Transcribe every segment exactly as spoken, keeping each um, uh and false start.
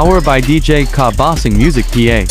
Powered by D J Kabosing Music P A.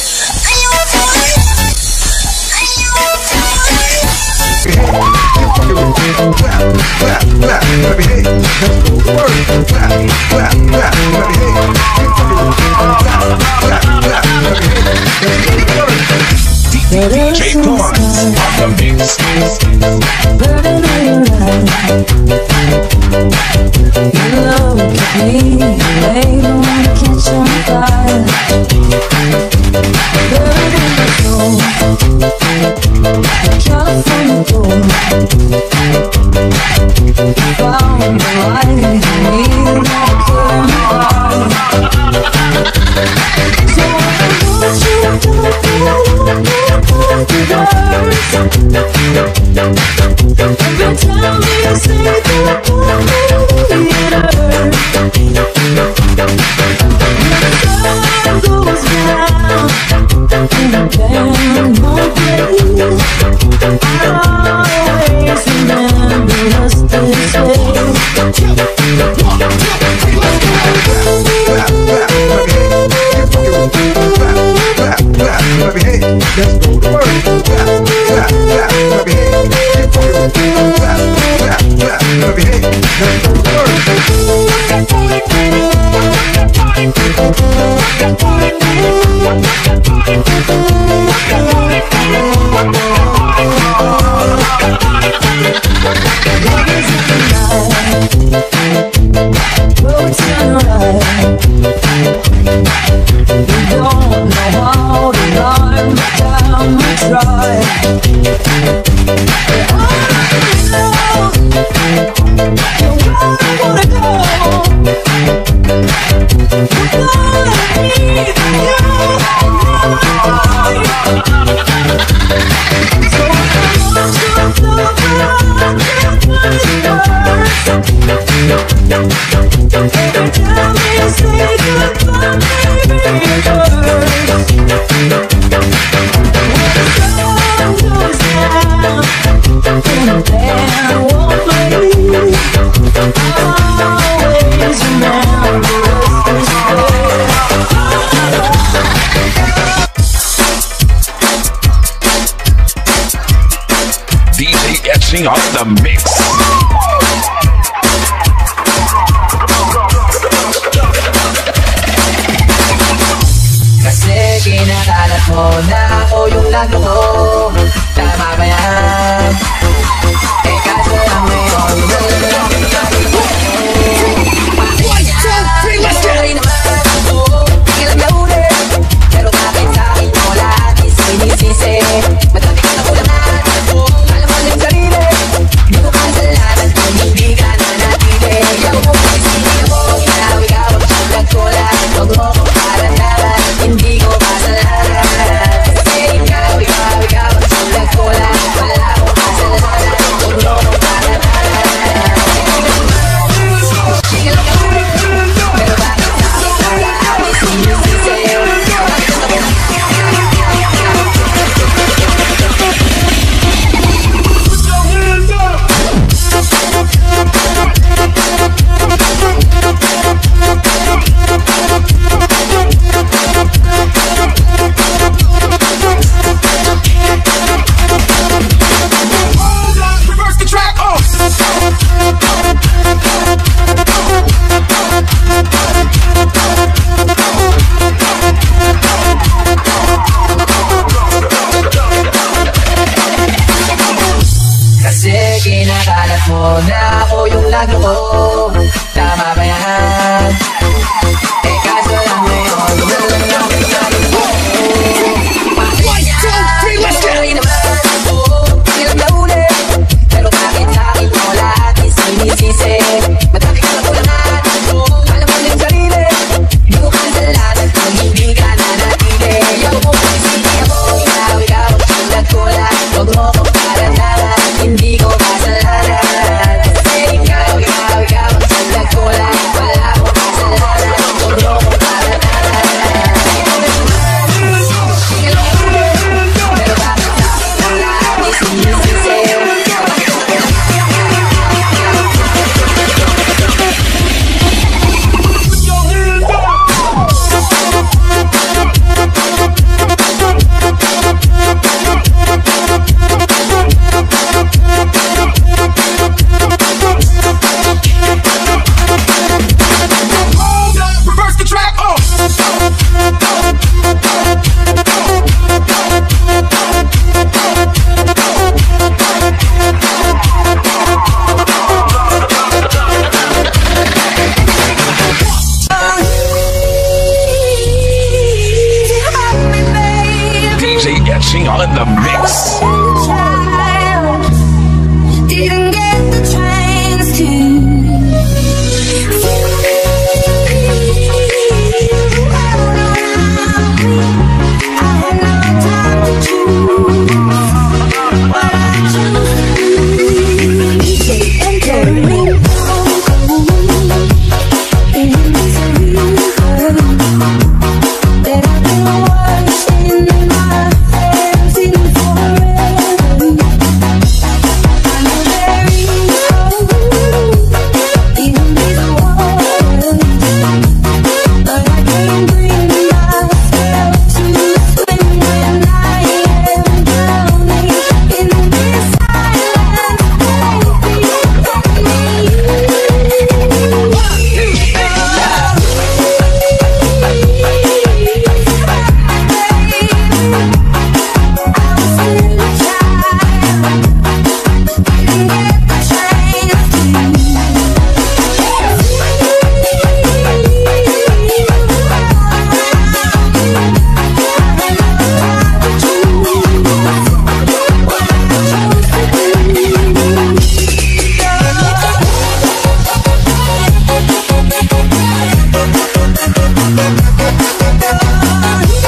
y'all in the mix. Didn't get the chance to. Oh,